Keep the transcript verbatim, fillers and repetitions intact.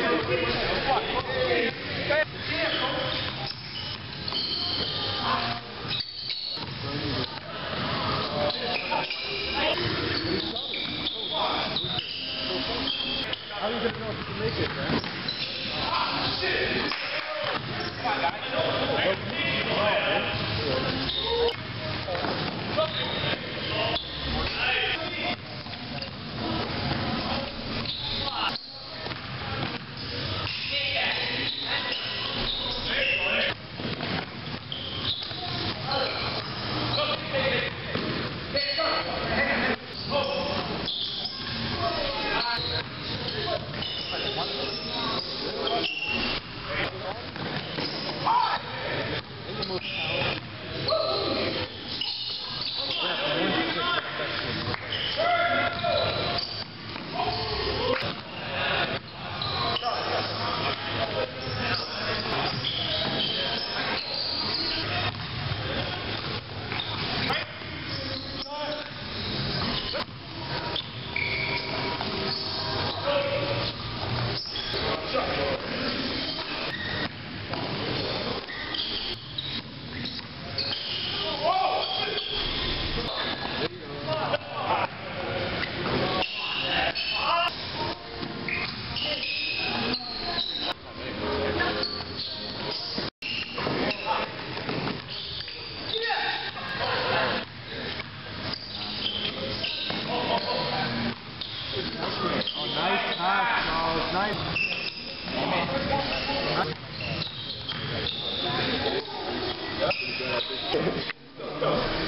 How are you going to know if you can make it, man? Ah, shit! Come on, guys. Nice.